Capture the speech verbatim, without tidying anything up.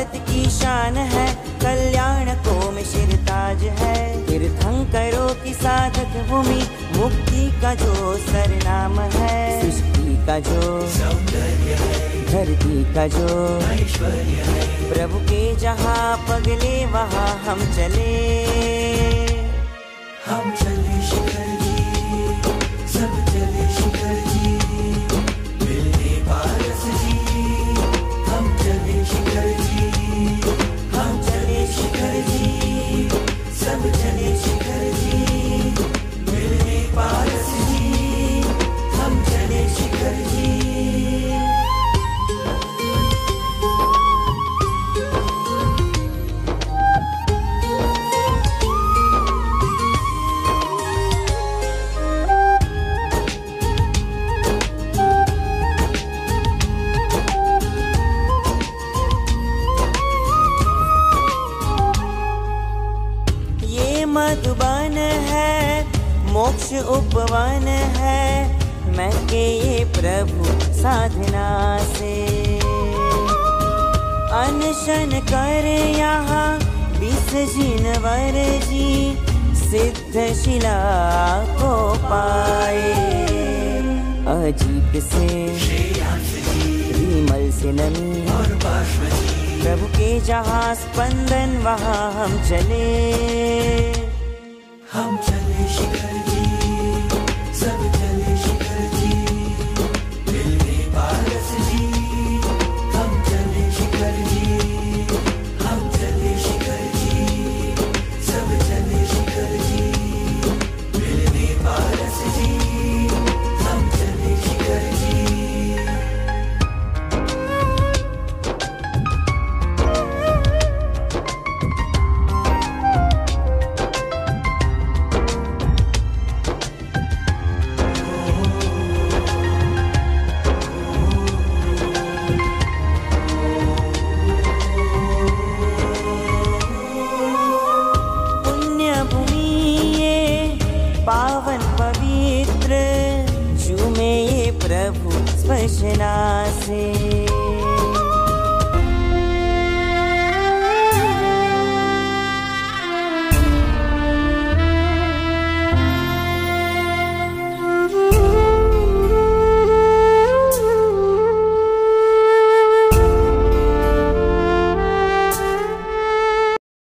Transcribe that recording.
भारत की शान है, कल्याण को में शिरताज है। तीर्थंकरों की साधक भूमि, मुक्ति का जो सरनाम है। सृष्टि का जो सौंदर्य है, धरती का जो ऐश्वर्य है। प्रभु के जहाँ पगले वहाँ हम चले, हम चले शिखर जी, सब चले शिखर जी, मिले पारस जी, हम चले शिखर जी, हम चले शिखर जी, सब चले शिखर जी, मिले पारस जी, हम चले शिखर जी। मधुबन है, मोक्ष उपवन है, मैं के ये प्रभु साधना से। अनशन कर यहाँ बीस जिनवर जी, सिद्ध शिला को पाए। अजीत से विमल से नमी, प्रभु के जहाँ स्पंदन वहाँ हम चले, हम चले शिखर जी, सब चले शिखर जी, मिले पारस जी, हम चले शिखर जी, हम चले शिखर जी, सब चले शिखर जी, मिले पारस जी, हम चले शिखर जी। प्रभु स्पर्शना से